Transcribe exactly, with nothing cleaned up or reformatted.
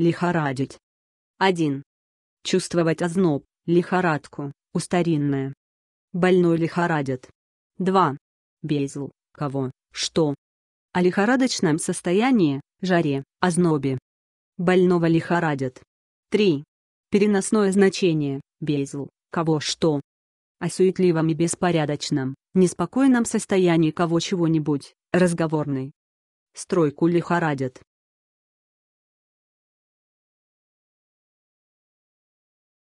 Лихорадить. один. Чувствовать озноб, лихорадку, устаринное. Больной лихорадит. два. Безл, кого, что. О лихорадочном состоянии, жаре, ознобе. Больного лихорадит. три. Переносное значение, безл, кого, что. О суетливом и беспорядочном, неспокойном состоянии кого-чего-нибудь, разговорный. Стройку лихорадит.